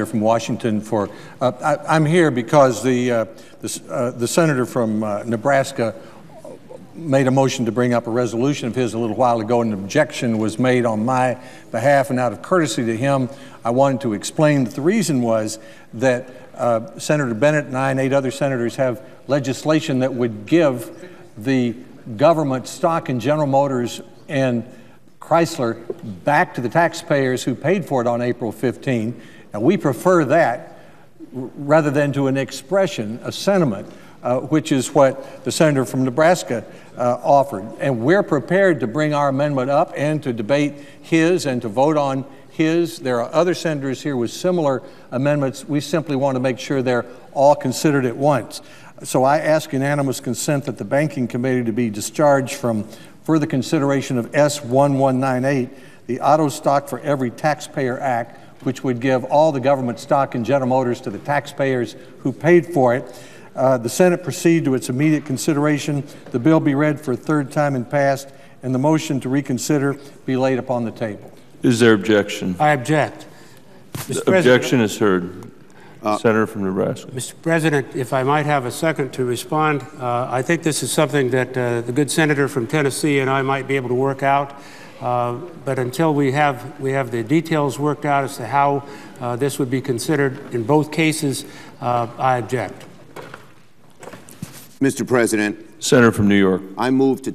there from Washington for I'm here because the senator from Nebraska made a motion to bring up a resolution of his a little while ago, and an objection was made on my behalf, and out of courtesy to him, I wanted to explain that the reason was that Senator Bennett and I and 8 other senators have legislation that would give the government stock in General Motors and Chrysler back to the taxpayers who paid for it on April 15. And we prefer that rather than to an expression, a sentiment, which is what the senator from Nebraska offered. And we're prepared to bring our amendment up and to debate his and to vote on his. There are other senators here with similar amendments. We simply want to make sure they're all considered at once. So I ask unanimous consent that the Banking Committee to be discharged from further consideration of S1198, the Auto Stock for Every Taxpayer Act, which would give all the government stock in General Motors to the taxpayers who paid for it. The Senate proceed to its immediate consideration. The bill be read for a third time and passed, and the motion to reconsider be laid upon the table. Is there objection? I object. The objection is heard. Senator from Nebraska. Mr. President, if I might have a second to respond, I think this is something that the good senator from Tennessee and I might be able to work out. But until we have the details worked out as to how this would be considered in both cases, I object. Mr. President. Senator from New York. I move to